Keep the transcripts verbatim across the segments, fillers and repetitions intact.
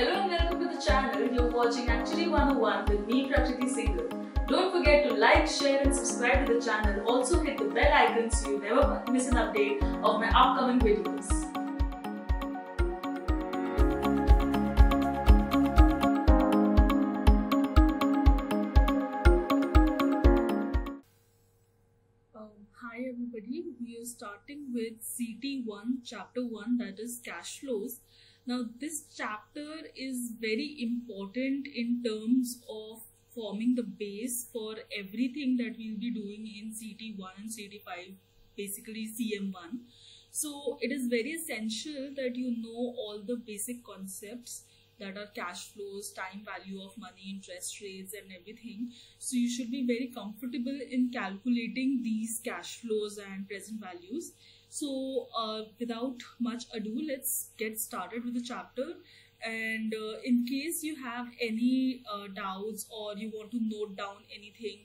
Hello and welcome to the channel. You're watching Actuary one oh one with me, Prachiti Singh. Don't forget to like, share and subscribe to the channel. Also hit the bell icon so you never miss an update of my upcoming videos. Everybody, we are starting with C T one chapter one, that is cash flows. Now this chapter is very important in terms of forming the base for everything that we will be doing in C T one and C T five, basically C M one. So it is very essential that you know all the basic concepts that are cash flows, time value of money, interest rates and everything. So you should be very comfortable in calculating these cash flows and present values. So uh, without much ado, let's get started with the chapter. And uh, in case you have any uh, doubts or you want to note down anything,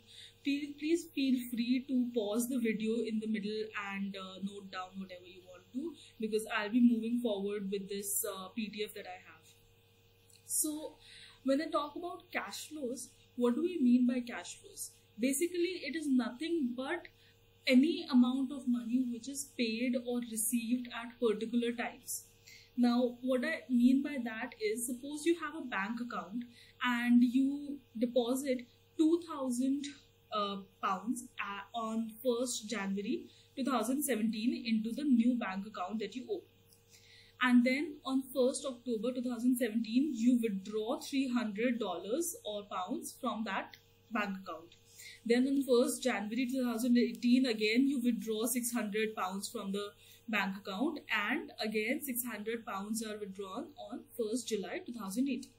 feel, please feel free to pause the video in the middle and uh, note down whatever you want to, because I'll be moving forward with this uh, P D F that I have. So when I talk about cash flows, what do we mean by cash flows? Basically, it is nothing but any amount of money which is paid or received at particular times. Now, what I mean by that is, suppose you have a bank account and you deposit two thousand uh, pounds on first January two thousand seventeen into the new bank account that you open. And then on first October two thousand seventeen, you withdraw three hundred dollars or pounds from that bank account. Then on first January two thousand eighteen, again, you withdraw six hundred pounds from the bank account. And again, six hundred pounds are withdrawn on first July two thousand eighteen.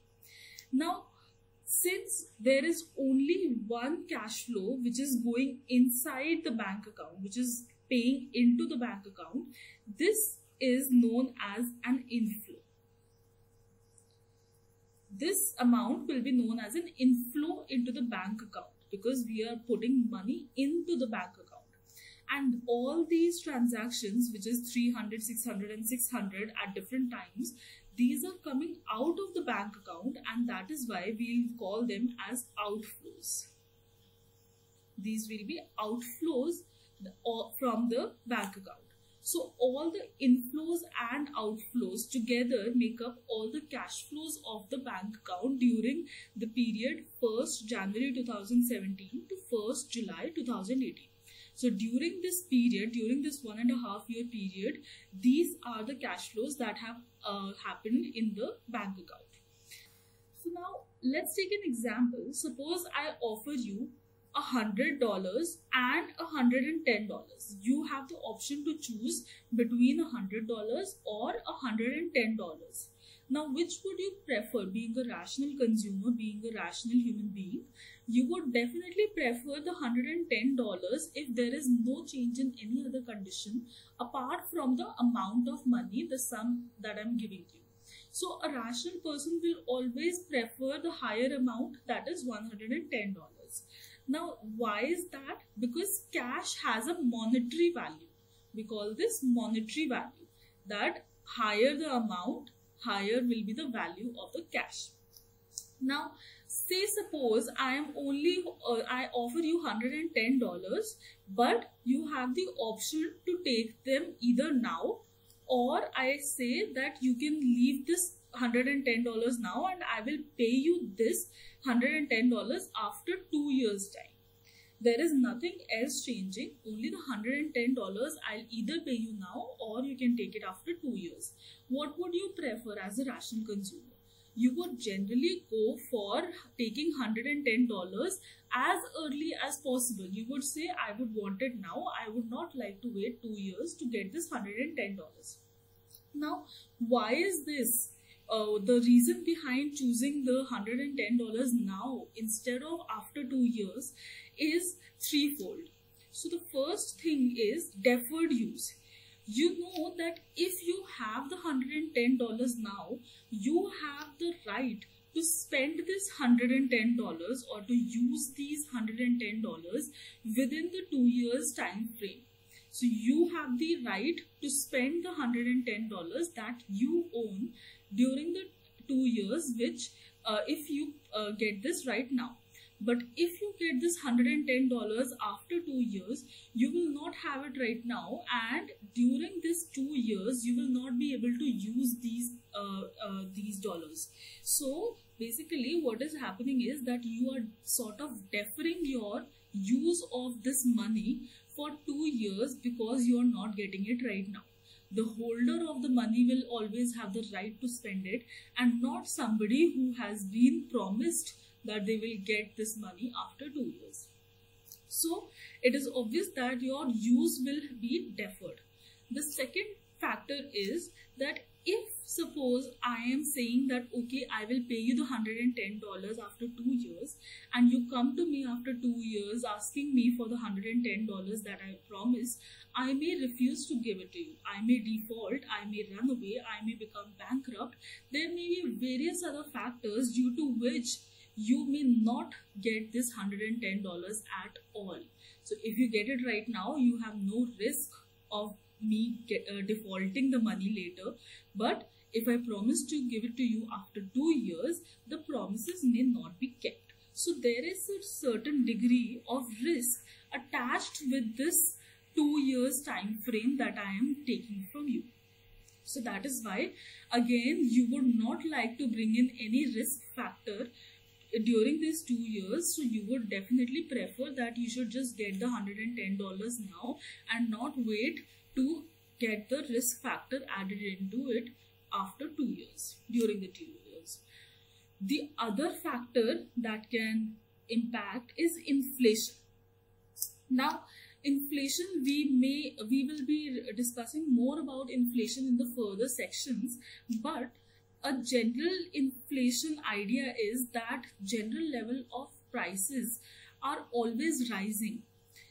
Now, since there is only one cash flow which is going inside the bank account, which is paying into the bank account, this is known as an inflow. This amount will be known as an inflow into the bank account because we are putting money into the bank account. And all these transactions, which is three hundred, six hundred and six hundred at different times, these are coming out of the bank account, and that is why we'll call them as outflows. These will be outflows from the bank account. So all the inflows and outflows together make up all the cash flows of the bank account during the period first January two thousand seventeen to first July two thousand eighteen. So during this period, during this one and a half year period, these are the cash flows that have uh, happened in the bank account. So now let's take an example. Suppose I offer you one hundred dollars and one hundred ten dollars. You have the option to choose between one hundred dollars or one hundred ten dollars. Now, which would you prefer? Being a rational consumer, being a rational human being, you would definitely prefer the one hundred ten dollars if there is no change in any other condition apart from the amount of money, the sum that I'm giving you. So a rational person will always prefer the higher amount, that is one hundred ten dollars. Now, why is that? Because cash has a monetary value. We call this monetary value. That higher the amount, higher will be the value of the cash. Now, say suppose I am only uh, I offer you one hundred ten dollars, but you have the option to take them either now, or I say that you can leave this one hundred ten dollars now and I will pay you this one hundred ten dollars after two years time. There is nothing else changing, only the one hundred ten dollars I'll either pay you now or you can take it after two years. What would you prefer as a rational consumer? You would generally go for taking one hundred ten dollars as early as possible. You would say, I would want it now. I would not like to wait two years to get this one hundred ten dollars. Now, why is this? Uh, the reason behind choosing the one hundred ten dollars now instead of after two years is threefold. So the first thing is deferred use. You know that if you have the one hundred ten dollars now, you have the right to spend this one hundred ten dollars or to use these one hundred ten dollars within the two years time frame. So you have the right to spend the one hundred ten dollars that you own during the two two years, which uh, if you uh, get this right now. But if you get this one hundred ten dollars after two years, you will not have it right now, and during this two years you will not be able to use these uh, uh, these dollars. So basically what is happening is that you are sort of deferring your use of this money for two years because you are not getting it right now. The holder of the money will always have the right to spend it, and not somebody who has been promised that they will get this money after two years. So it is obvious that your use will be deferred. The second factor is that if suppose I am saying that okay, I will pay you the one hundred ten dollars after two years, and you come to me after two years asking me for the one hundred ten dollars that I promised, I may refuse to give it to you. I may default, I may run away, I may become bankrupt. There may be various other factors due to which you may not get this one hundred ten dollars at all. So if you get it right now, you have no risk of me get, uh, defaulting the money later. But if I promise to give it to you after two years, the promises may not be kept. So there is a certain degree of risk attached with this two years time frame that I am taking from you. So that is why, again, you would not like to bring in any risk factor during these two years, so you would definitely prefer that you should just get the one hundred ten dollars now and not wait to get the risk factor added into it after two years, during the two years. The other factor that can impact is inflation. Now, inflation, we may, we will be discussing more about inflation in the further sections, but a general inflation idea is that general level of prices are always rising.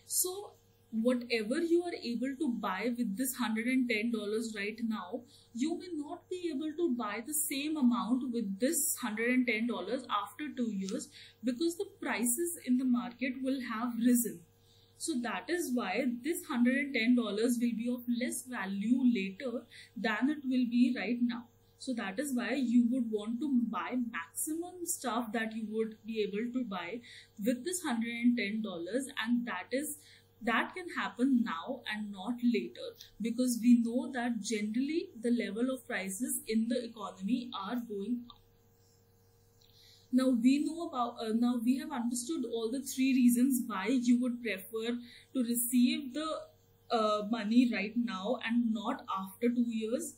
So whatever you are able to buy with this one hundred ten dollars right now, you may not be able to buy the same amount with this one hundred ten dollars after two years because the prices in the market will have risen. So that is why this one hundred ten dollars will be of less value later than it will be right now. So that is why you would want to buy maximum stuff that you would be able to buy with this one hundred ten dollars, and that is that can happen now and not later, because we know that generally the level of prices in the economy are going up. Now we know about uh, now we have understood all the three reasons why you would prefer to receive the uh, money right now and not after two years.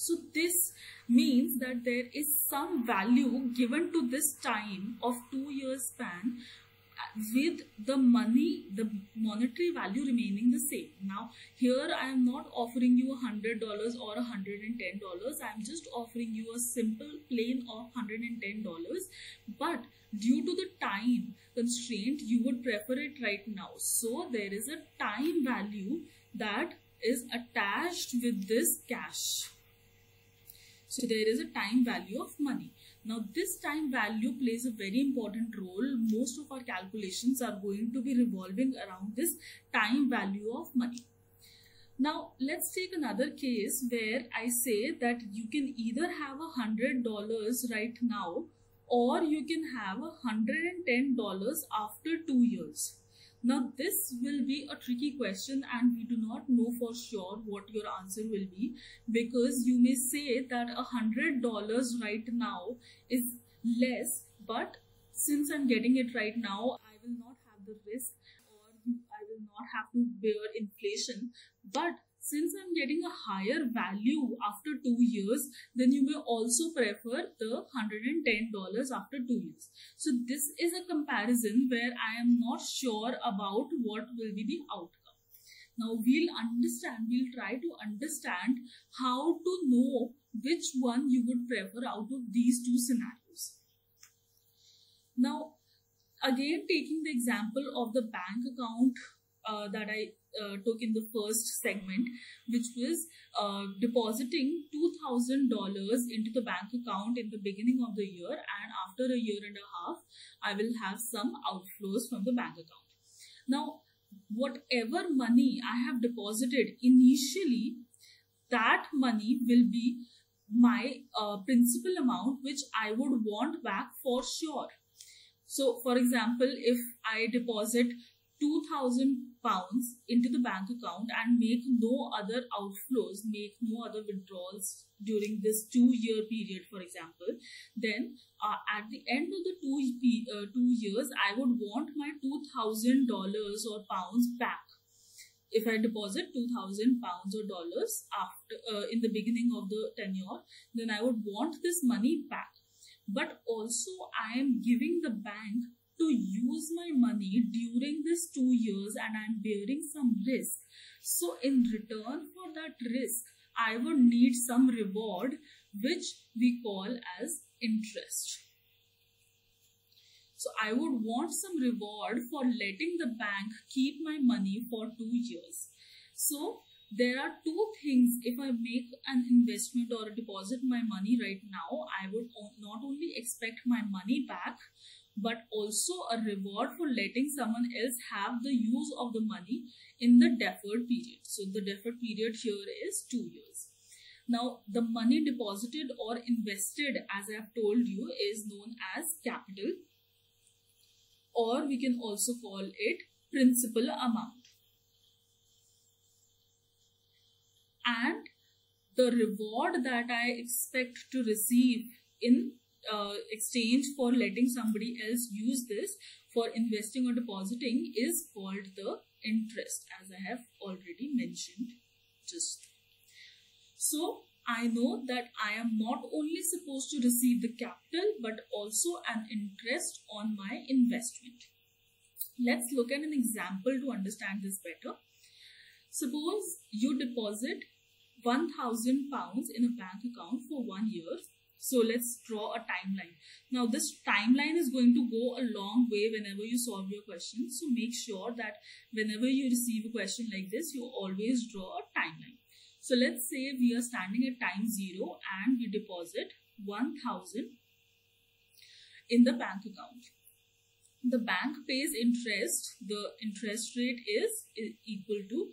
So this means that there is some value given to this time of two years span with the money, the monetary value remaining the same. Now here I am not offering you one hundred dollars or one hundred ten dollars. I am just offering you a simple plain of one hundred ten dollars. But due to the time constraint, you would prefer it right now. So there is a time value that is attached with this cash. So there is a time value of money. Now this time value plays a very important role. Most of our calculations are going to be revolving around this time value of money. Now let's take another case where I say that you can either have a hundred dollars right now or you can have a hundred and ten dollars after two years. Now this will be a tricky question, and we do not know for sure what your answer will be, because you may say that a hundred dollars right now is less, but since I'm getting it right now, I will not have the risk or I will not have to bear inflation. But since I'm getting a higher value after two years, then you may also prefer the one hundred ten dollars after two years. So this is a comparison where I am not sure about what will be the outcome. Now we'll understand, we'll try to understand how to know which one you would prefer out of these two scenarios. Now, again, taking the example of the bank account uh, that I Uh, took in the first segment, which was uh, depositing two thousand dollars into the bank account in the beginning of the year, and after a year and a half I will have some outflows from the bank account. Now whatever money I have deposited initially, that money will be my uh, principal amount which I would want back for sure. So for example, if I deposit two thousand pounds into the bank account and make no other outflows, make no other withdrawals during this two year period, for example, then uh, at the end of the two, uh, two years, I would want my two thousand dollars or pounds back. If I deposit two thousand pounds or dollars after uh, in the beginning of the tenure, then I would want this money back. But also I am giving the bank to use my money during this two years and I'm bearing some risk. So in return for that risk, I would need some reward, which we call as interest. So I would want some reward for letting the bank keep my money for two years. So there are two things. If I make an investment or deposit my money right now, I would not only expect my money back, but also a reward for letting someone else have the use of the money in the deferred period. So the deferred period here is two years. Now, the money deposited or invested, as I have told you, is known as capital, or we can also call it principal amount. And the reward that I expect to receive in uh, exchange for letting somebody else use this for investing or depositing is called the interest, as I have already mentioned just now. So I know that I am not only supposed to receive the capital, but also an interest on my investment. Let's look at an example to understand this better. Suppose you deposit one thousand pounds in a bank account for one year. So let's draw a timeline. Now this timeline is going to go a long way whenever you solve your question. So make sure that whenever you receive a question like this, you always draw a timeline. So let's say we are standing at time zero and we deposit one thousand in the bank account. The bank pays interest. The interest rate is equal to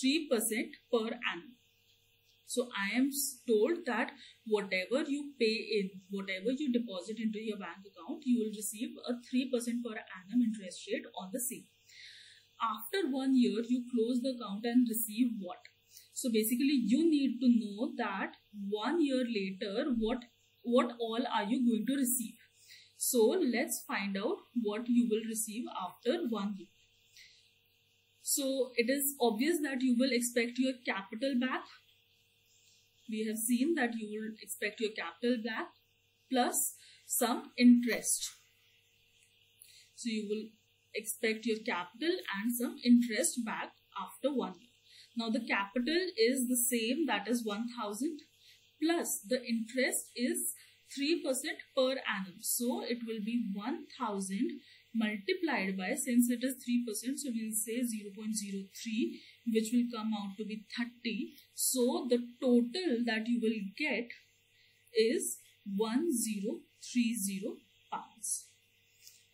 three percent per annum. So I am told that whatever you pay in, whatever you deposit into your bank account, you will receive a three percent per annum interest rate on the same. After one year, you close the account and receive what? So basically you need to know that one year later, what, what all are you going to receive? So let's find out what you will receive after one year. So it is obvious that you will expect your capital back. We have seen that you will expect your capital back plus some interest. So you will expect your capital and some interest back after one year. Now the capital is the same, that is one thousand, plus the interest is three percent per annum. So it will be one thousand multiplied by, since it is three percent, so we will say zero point zero three, which will come out to be thirty. So the total that you will get is one thousand thirty pounds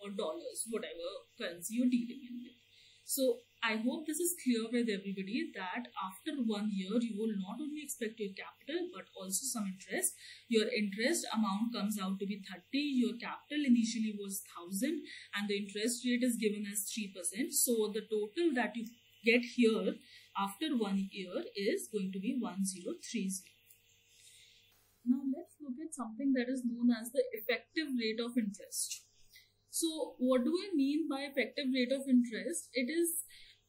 or dollars, whatever currency you're dealing in with. So I hope this is clear with everybody that after one year, you will not only expect your capital, but also some interest. Your interest amount comes out to be thirty, your capital initially was one thousand, and the interest rate is given as three percent. So the total that you get here after one year is going to be one thousand thirty. Now let's look at something that is known as the effective rate of interest. So what do I mean by effective rate of interest? It is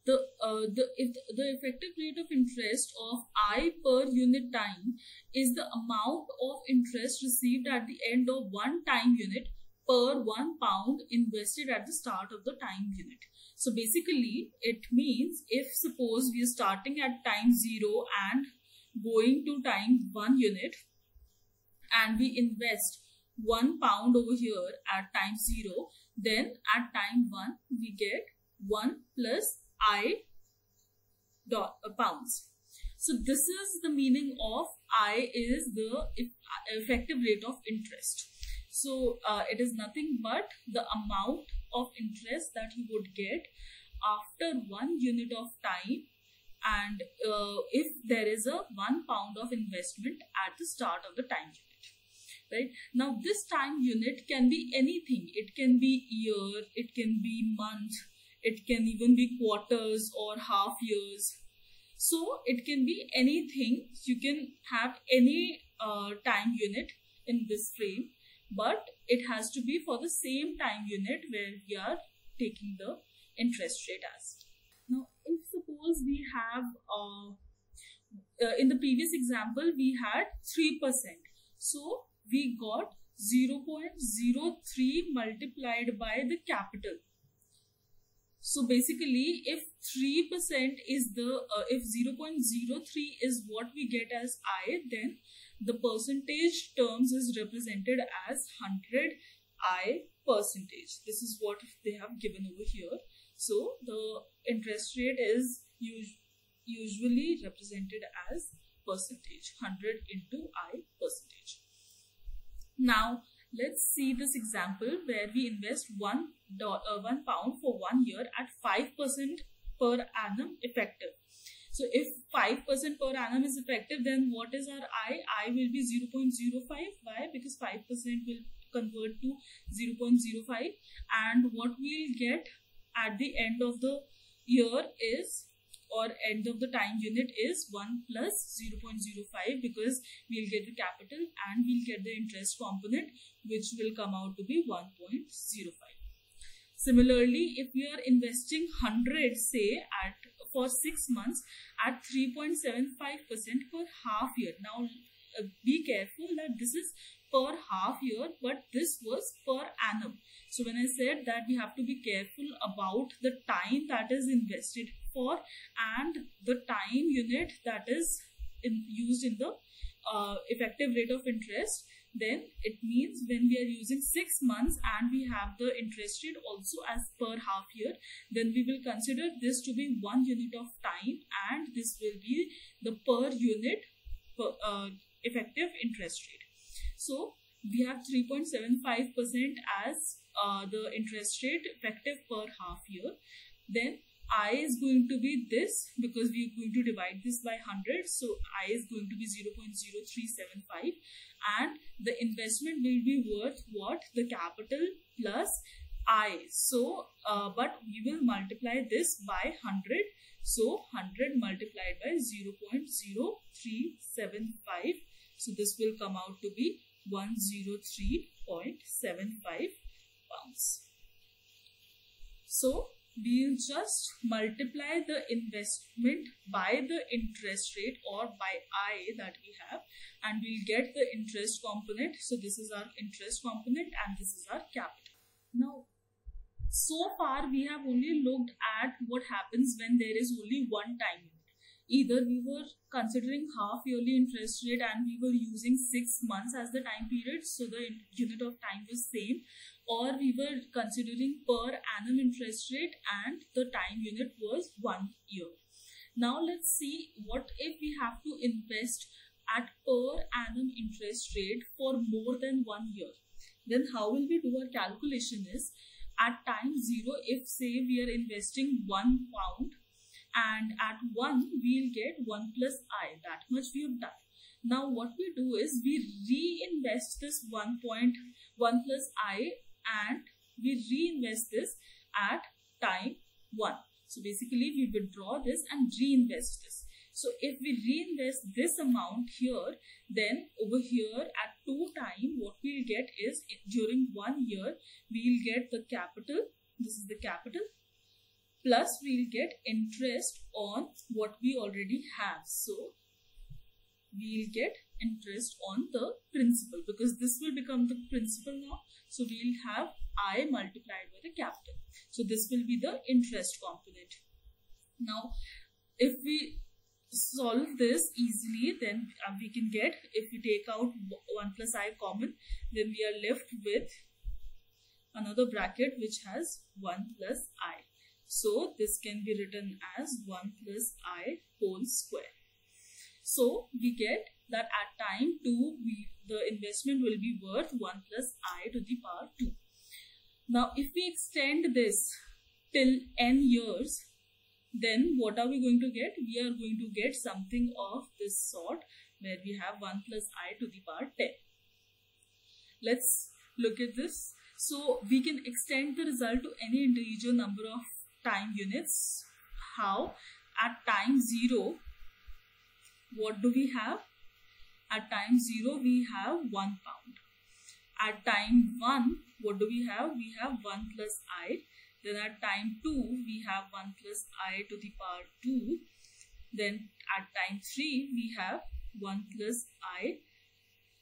the uh, the it, the effective rate of interest of I per unit time is the amount of interest received at the end of one time unit per one pound invested at the start of the time unit. So basically it means if suppose we are starting at time zero and going to time one unit and we invest one pound over here at time zero, then at time one we get one plus I dot, uh, pounds. So this is the meaning of I is the effective rate of interest. So uh, it is nothing but the amount of interest that you would get after one unit of time and uh, if there is a one pound of investment at the start of the time unit, right? Now this time unit can be anything. It can be year, it can be month, it can even be quarters or half years. So it can be anything. You can have any uh, time unit in this frame, but it has to be for the same time unit where we are taking the interest rate as. Now, if suppose we have, uh, uh, in the previous example, we had three percent. So we got zero point zero three multiplied by the capital. So basically, if three percent is the, uh, if zero point zero three is what we get as I, then the percentage terms is represented as one hundred I percentage. This is what they have given over here. So the interest rate is us usually represented as percentage, one hundred into I percentage. Now, let's see this example where we invest one, dollar, uh, one pound for one year at five percent per annum effective. So if five percent per annum is effective, then what is our I? I will be zero point zero five. Why? Because five percent will convert to zero point zero five, and what we'll get at the end of the year is, or end of the time unit is one plus zero point zero five, because we'll get the capital and we'll get the interest component, which will come out to be one point zero five. Similarly, if we are investing one hundred, say at for six months at three point seven five percent per half year. Now uh, be careful that this is per half year, but this was per annum. So when I said that we have to be careful about the time that is invested for and the time unit that is in, used in the uh, effective rate of interest, then it means when we are using six months and we have the interest rate also as per half year, then we will consider this to be one unit of time, and this will be the per unit per, uh, effective interest rate. So we have three point seven five percent as uh, the interest rate effective per half year. Then I is going to be this, because we are going to divide this by one hundred. So I is going to be zero point zero three seven five, and the investment will be worth what? The capital plus I. So, uh, but we will multiply this by one hundred. So one hundred multiplied by zero point zero three seven five. So this will come out to be one hundred three point seven five pounds. So we'll just multiply the investment by the interest rate, or by I that we have, and we'll get the interest component. So this is our interest component and this is our capital. Now, so far we have only looked at what happens when there is only one time. Either we were considering half yearly interest rate and we were using six months as the time period, so the unit of time was same, or we were considering per annum interest rate and the time unit was one year. Now let's see, what if we have to invest at per annum interest rate for more than one year? Then how will we do our calculation is, at time zero, if say we are investing one pound, and at one we'll get one plus I. That much we have done. Now what we do is we reinvest this one point one plus I, and we reinvest this at time one. So basically we withdraw this and reinvest this. So if we reinvest this amount here, then over here at two time what we'll get is, during one year we'll get the capital, this is the capital, plus we'll get interest on what we already have. So we'll get interest on the principal, because this will become the principal now. So we'll have I multiplied by the capital. So this will be the interest component. Now, if we solve this easily, then we can get, if we take out one plus I common, then we are left with another bracket which has one plus I. So this can be written as one plus I whole square. So we get that at time two, we, the investment will be worth one plus I to the power two. Now if we extend this till n years, then what are we going to get? We are going to get something of this sort, where we have one plus I to the power ten. Let's look at this. So we can extend the result to any integer number of time units. How? At time zero, what do we have? At time zero, we have one pound. At time one, what do we have? We have one plus I. Then at time two, we have one plus I to the power two. Then at time three, we have one plus I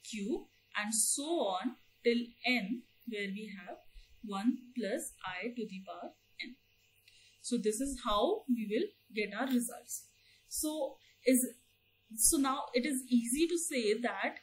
cube, and so on till n, where we have one plus I to the power n. So this is how we will get our results. So is so now it is easy to say that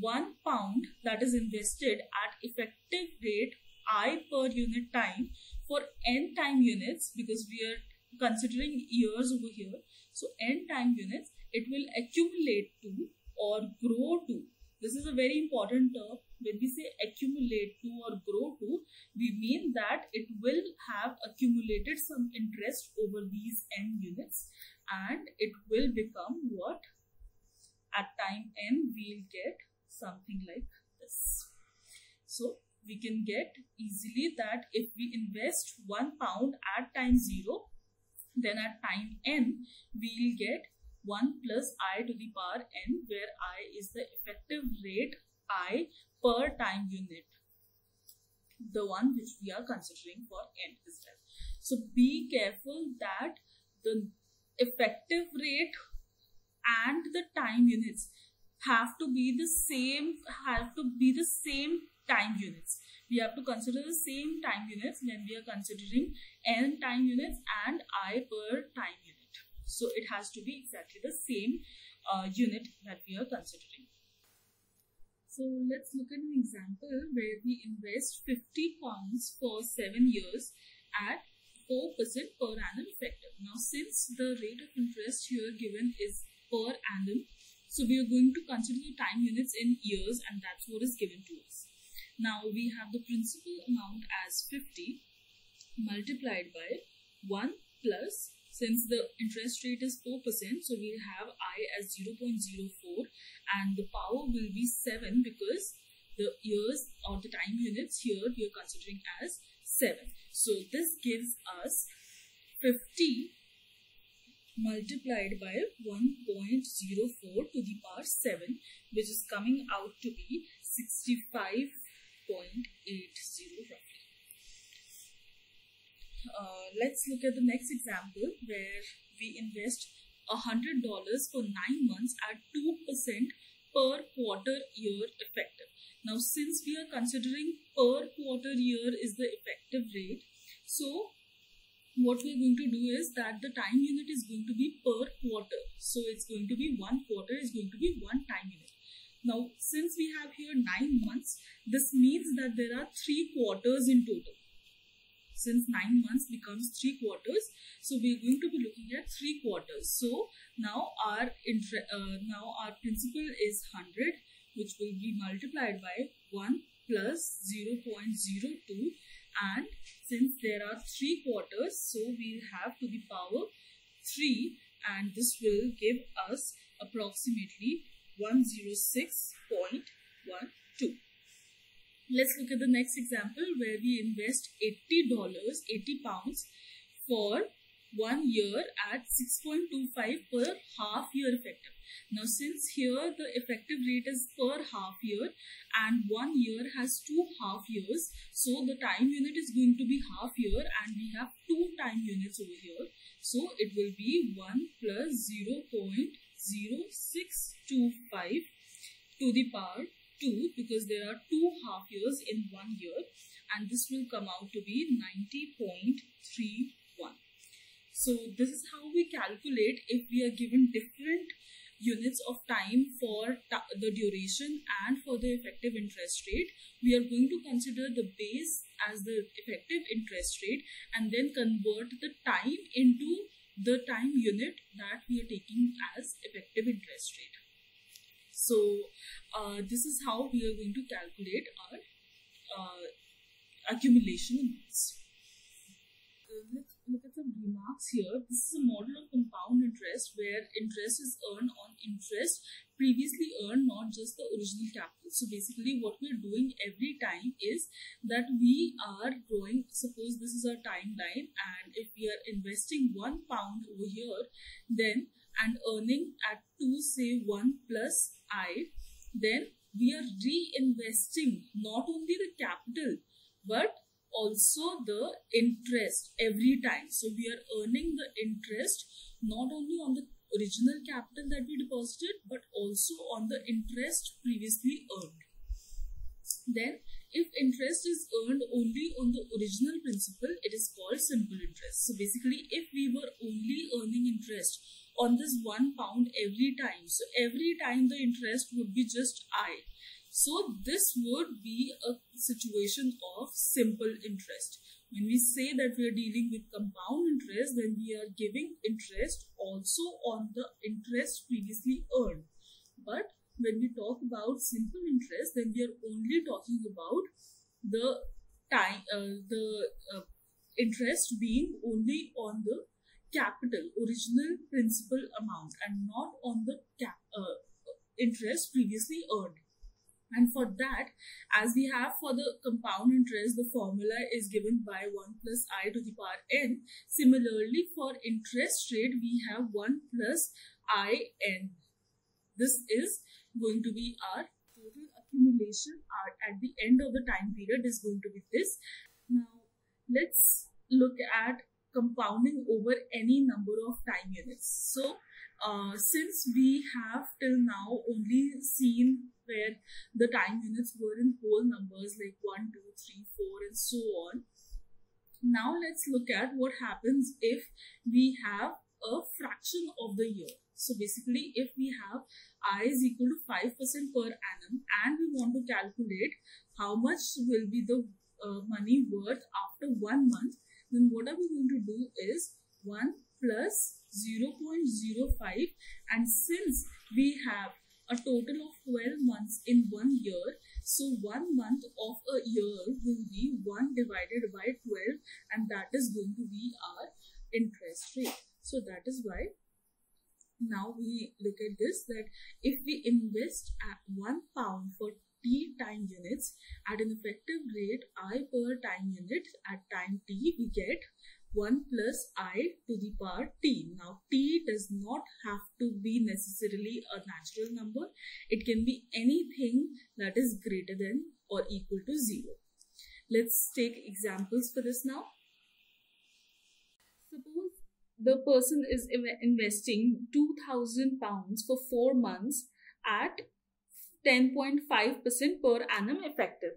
one pound that is invested at effective rate I per unit time for n time units, because we are considering years over here, so n time units, it will accumulate to or grow to. This is a very important term. When we say accumulate to or grow to, we mean that it will have accumulated some interest over these n units, and it will become what? At time n, we'll get something like this. So we can get easily that if we invest one pound at time zero, then at time n, we'll get one plus I to the power n, where I is the effective rate I per time unit, the one which we are considering for n as well. So be careful that the effective rate and the time units have to be the same, have to be the same time units. We have to consider the same time units when we are considering n time units and I per time unit. So it has to be exactly the same uh, unit that we are considering. So let's look at an example where we invest fifty pounds for seven years at four percent per annum effective. Now, since the rate of interest here given is per annum, so we are going to consider the time units in years, and that's what is given to us. Now we have the principal amount as fifty multiplied by one plus, since the interest rate is four percent, so we have I as zero point zero four, and the power will be seven, because the years or the time units here we are considering as seven. So this gives us fifty multiplied by one point zero four to the power seven, which is coming out to be sixty-five point eight zero roughly. Uh, let's look at the next example where we invest one hundred dollars for nine months at two percent per quarter year effective. Now, since we are considering per quarter year is the effective rate, so what we are going to do is that the time unit is going to be per quarter. So it's going to be one quarter is going to be one time unit. Now, since we have here nine months, this means that there are three quarters in total. Since nine months becomes three quarters, so we are going to be looking at three quarters. So now our uh, now our principal is one hundred, which will be multiplied by one plus zero point zero two. And since there are three quarters, so we have to the power three, and this will give us approximately one hundred six point one two. Let's look at the next example where we invest eighty dollars, eighty pounds for one year at six point two five per half year effective. Now, since here the effective rate is per half year and one year has two half years, so the time unit is going to be half year, and we have two time units over here. So it will be one plus zero point zero six two five to the power two, because there are two half years in one year, and this will come out to be ninety point three one. So this is how we calculate if we are given different units of time for the duration and for the effective interest rate. We are going to consider the base as the effective interest rate and then convert the time into the time unit that we are taking as effective interest rate. So uh, this is how we are going to calculate our uh, accumulation amounts. Uh, let's look at some remarks here. This is a model of compound interest where interest is earned on interest previously earned, not just the original capital. So basically what we're doing every time is that we are growing. Suppose this is our timeline, and if we are investing one pound over here, then and earning at two, say one plus I, then we are reinvesting not only the capital but also the interest every time. So we are earning the interest not only on the original capital that we deposited but also on the interest previously earned. Then if interest is earned only on the original principal, it is called simple interest. So basically if we were only earning interest on this one pound every time, so every time the interest would be just I. So this would be a situation of simple interest. When we say that we are dealing with compound interest, then we are giving interest also on the interest previously earned. But when we talk about simple interest, then we are only talking about the time, uh, the uh, interest being only on the capital, original principal amount, and not on the cap, uh, interest previously earned. And for that, as we have for the compound interest, the formula is given by one plus I to the power n. Similarly, for interest rate, we have one plus I n. This is going to be our total accumulation at the end of the time period is going to be this. Now, let's look at compounding over any number of time units. So, uh, since we have till now only seen where the time units were in whole numbers like one, two, three, four and so on. Now let's look at what happens if we have a fraction of the year. So basically if we have I is equal to five percent per annum and we want to calculate how much will be the uh, money worth after one month, then what are we going to do is one plus zero point zero five, and since we have a total of twelve months in one year. So one month of a year will be one divided by twelve, and that is going to be our interest rate. So that is why now we look at this, that if we invest at one pound for t time units at an effective rate I per time unit at time t, we get one plus I to the power t. Now t does not have to be necessarily a natural number. It can be anything that is greater than or equal to zero. Let's take examples for this now. Suppose the person is investing two thousand pounds for four months at ten point five percent per annum effective.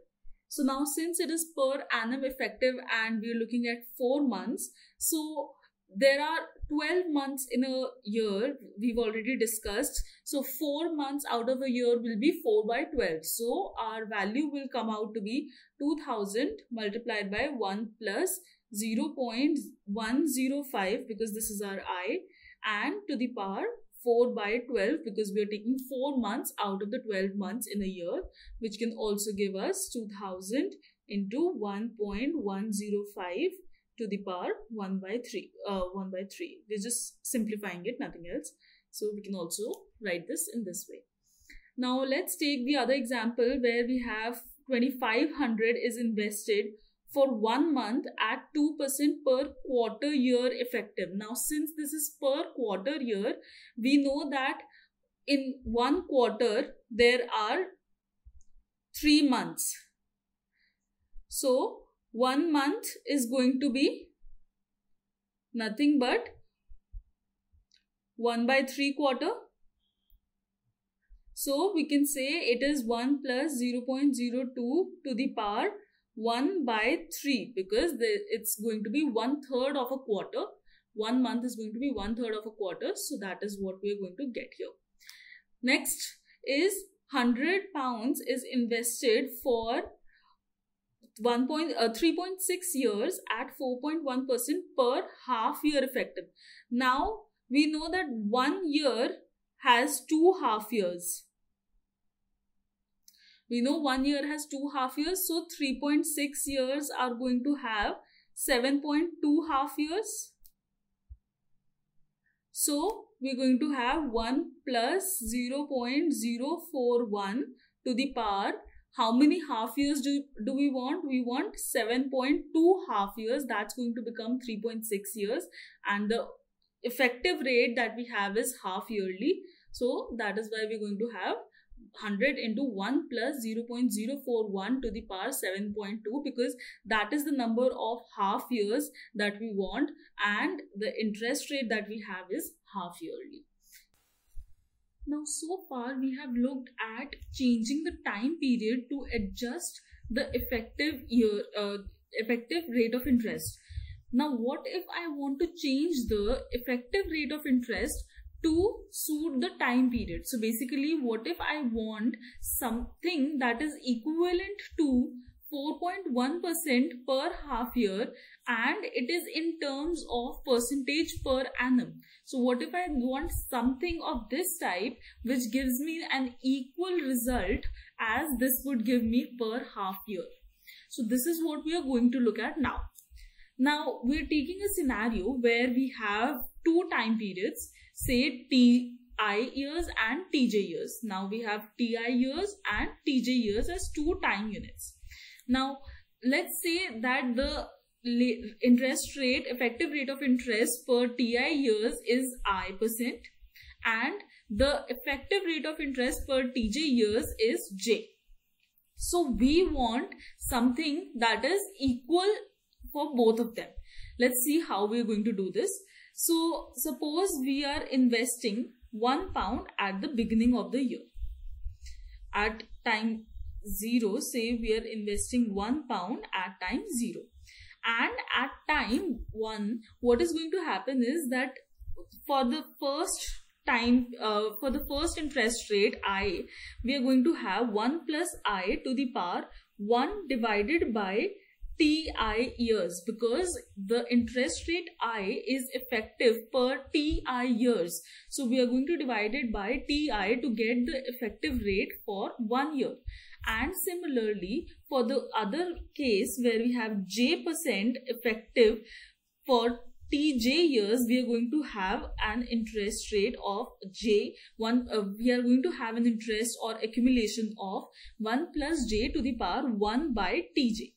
So now since it is per annum effective and we are looking at four months, so there are twelve months in a year, we've already discussed. So four months out of a year will be four by twelve. So our value will come out to be two thousand multiplied by one plus zero point one zero five, because this is our I, and to the power four by twelve, because we are taking four months out of the twelve months in a year, which can also give us two thousand into one point one zero five to the power one by three. Uh, one by three. We're just simplifying it, nothing else. So we can also write this in this way. Now let's take the other example where we have twenty-five hundred is invested for one month at two percent per quarter year effective. Now, since this is per quarter year, we know that in one quarter, there are three months. So, one month is going to be nothing but one by three quarter. So, we can say it is one plus zero point zero two to the power one by three, because it's going to be one third of a quarter. One month is going to be one third of a quarter. So that is what we are going to get here. Next is one hundred pounds is invested for three point six years at four point one percent per half year effective. Now we know that one year has two half years. We know one year has two half years, so three point six years are going to have seven point two half years. So we're going to have one plus zero point zero four one to the power. How many half years do, do we want? We want seven point two half years. That's going to become three point six years. And the effective rate that we have is half yearly. So that is why we're going to have one hundred into one plus zero point zero four one to the power seven point two, because that is the number of half years that we want, and the interest rate that we have is half yearly. Now, so far we have looked at changing the time period to adjust the effective year uh, effective rate of interest. Now, what if I want to change the effective rate of interest to suit the time period? So basically, what if I want something that is equivalent to four point one percent per half year, and it is in terms of percentage per annum. So what if I want something of this type which gives me an equal result as this would give me per half year? So this is what we are going to look at now. Now we are taking a scenario where we have two time periods, say T I years and T J years. Now we have T I years and T J years as two time units. Now let's say that the interest rate, effective rate of interest per T I years is I percent, and the effective rate of interest per T J years is J. So we want something that is equal for both of them. Let's see how we're going to do this. So suppose we are investing one pound at the beginning of the year. At time zero, say we are investing one pound at time zero. And at time one, what is going to happen is that for the first time, uh, for the first interest rate I, we are going to have one plus I to the power one divided by T I years, because the interest rate I is effective per T I years. So we are going to divide it by T I to get the effective rate for one year. And similarly, for the other case where we have J percent effective for T J years, we are going to have an interest rate of J. One, uh, we are going to have an interest or accumulation of one plus J to the power one by T J.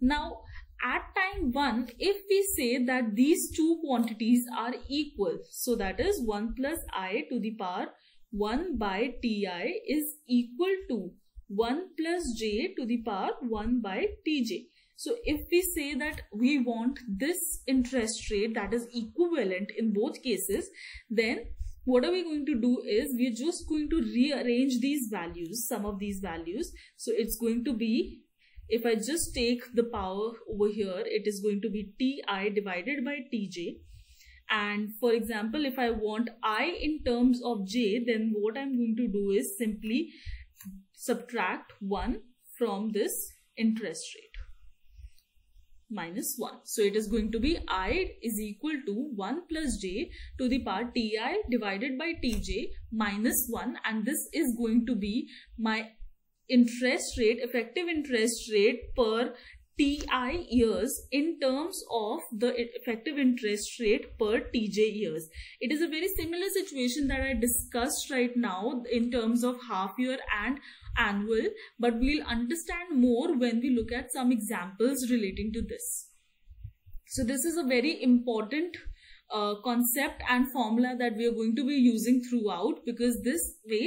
Now, at time one, if we say that these two quantities are equal, so that is one plus I to the power one by T I is equal to one plus J to the power one by T J. So if we say that we want this interest rate that is equivalent in both cases, then what are we going to do is we are just going to rearrange these values, some of these values. So it's going to be, if I just take the power over here, it is going to be T I divided by T J. And for example, if I want I in terms of J, then what I'm going to do is simply subtract one from this interest rate, minus one. So it is going to be I is equal to one plus J to the power T I divided by T J minus one. And this is going to be my interest rate, effective interest rate per T I years in terms of the effective interest rate per T J years. It is a very similar situation that I discussed right now in terms of half year and annual, but we'll understand more when we look at some examples relating to this. So this is a very important Uh, concept and formula that we are going to be using throughout, because this way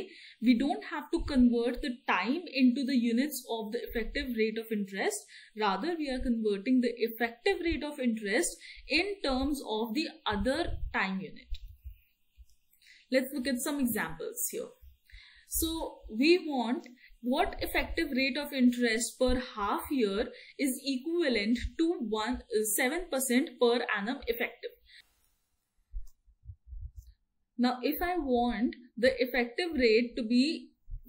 we don't have to convert the time into the units of the effective rate of interest. Rather, we are converting the effective rate of interest in terms of the other time unit. Let's look at some examples here. So we want what effective rate of interest per half year is equivalent to one, seven percent per annum effective. Now, if I want the effective rate to be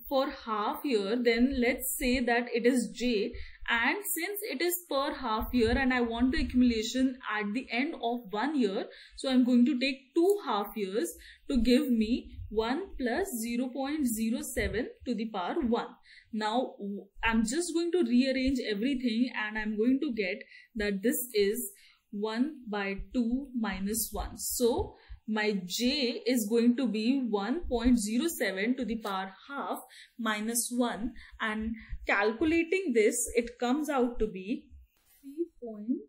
for half year, then let's say that it is J, and since it is per half year and I want the accumulation at the end of one year, so I'm going to take two half years to give me one plus zero point zero seven to the power one. Now I'm just going to rearrange everything and I'm going to get that this is one by two minus one. So my J is going to be one point zero seven to the power half minus one, and calculating this, it comes out to be three point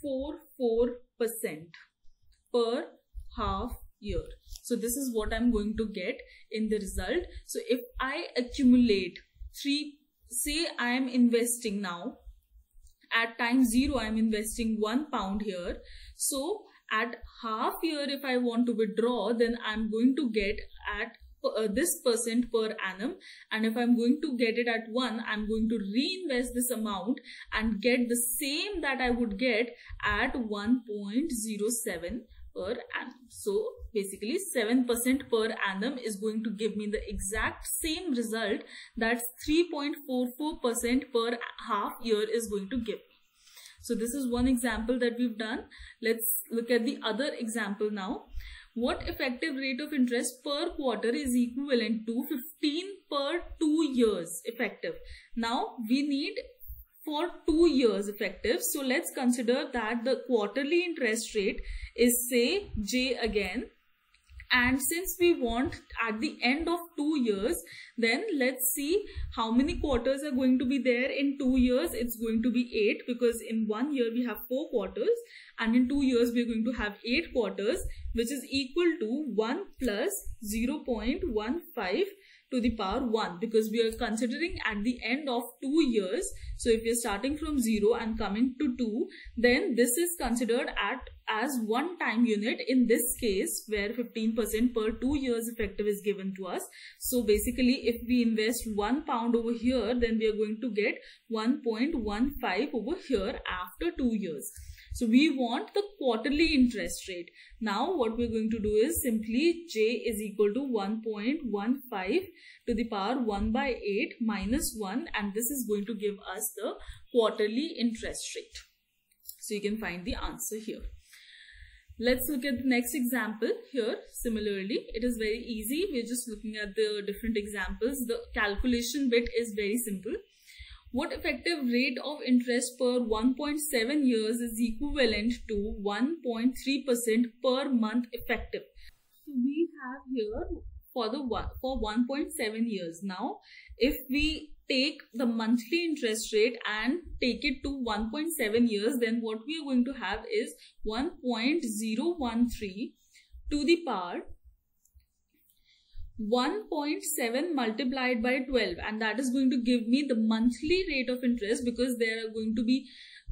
four four percent per half year. So this is what I'm going to get in the result. So if I accumulate three, say I am investing now, at time zero I am investing one pound here. So at half year, if I want to withdraw, then I'm going to get at uh, this percent per annum, and if I'm going to get it at one, I'm going to reinvest this amount and get the same that I would get at one point zero seven per annum. So basically seven percent per annum is going to give me the exact same result that three point four four percent per half year is going to give me. So this is one example that we've done. Let's look at the other example now. What effective rate of interest per quarter is equivalent to fifteen per two years effective? Now we need for two years effective. So let's consider that the quarterly interest rate is say J again. And since we want at the end of two years, then let's see how many quarters are going to be there in two years. It's going to be eight, because in one year we have four quarters, and in two years we're going to have eight quarters, which is equal to one plus zero point one five to the power one, because we are considering at the end of two years. So if you're starting from zero and coming to two, then this is considered at as one time unit in this case, where fifteen percent per two years effective is given to us. So basically if we invest one pound over here, then we are going to get one point one five over here after two years. So we want the quarterly interest rate. Now what we're going to do is simply J is equal to one point one five to the power one by eight minus one, and this is going to give us the quarterly interest rate. So you can find the answer here. Let's look at the next example here. Similarly, it is very easy. We're just looking at the different examples. The calculation bit is very simple. What effective rate of interest per one point seven years is equivalent to one point three percent per month effective? So we have here for the one, for one point seven years. Now, if we take the monthly interest rate and take it to one point seven years, then what we are going to have is one point zero one three to the power one point seven multiplied by twelve, and that is going to give me the monthly rate of interest, because there are going to be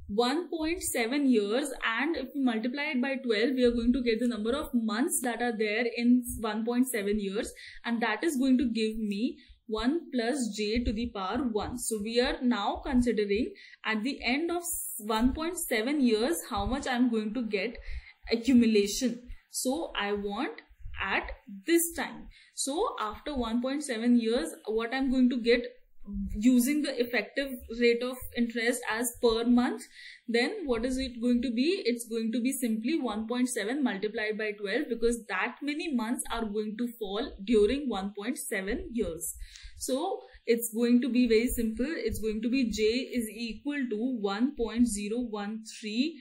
one point seven years, and if we multiply it by twelve, we are going to get the number of months that are there in one point seven years, and that is going to give me one plus J to the power one. So we are now considering at the end of one point seven years how much I am going to get accumulation. So I want at this time. So after one point seven years, what I'm going to get using the effective rate of interest as per month, then what is it going to be? It's going to be simply one point seven multiplied by twelve, because that many months are going to fall during one point seven years. So it's going to be very simple. It's going to be J is equal to one point zero one three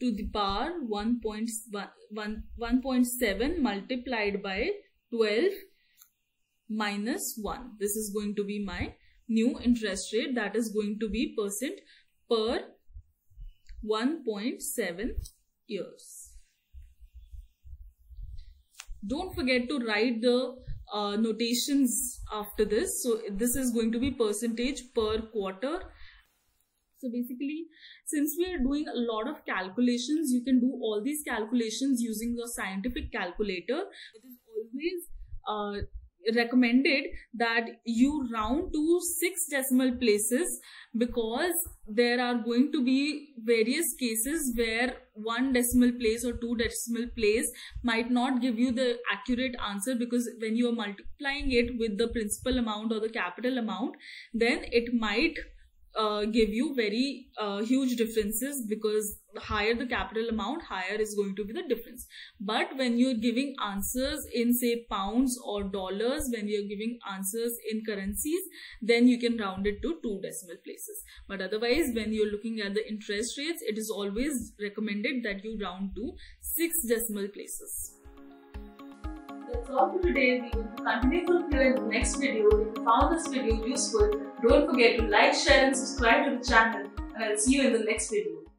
to the power one point seven multiplied by twelve minus one. This is going to be my new interest rate, that is going to be percent per one point seven years. Don't forget to write the uh, notations after this. So this is going to be percentage per quarter. So basically, since we are doing a lot of calculations, you can do all these calculations using your scientific calculator. It is always uh, recommended that you round to six decimal places, because there are going to be various cases where one decimal place or two decimal place might not give you the accurate answer, because when you are multiplying it with the principal amount or the capital amount, then it might Uh, give you very uh, huge differences, because the higher the capital amount, higher is going to be the difference. But when you're giving answers in, say, pounds or dollars, when you're giving answers in currencies, then you can round it to two decimal places. But otherwise, when you're looking at the interest rates, it is always recommended that you round to six decimal places. That's all for today. We will continue to hear in the next video. If you found this video useful, don't forget to like, share and subscribe to the channel, and I'll see you in the next video.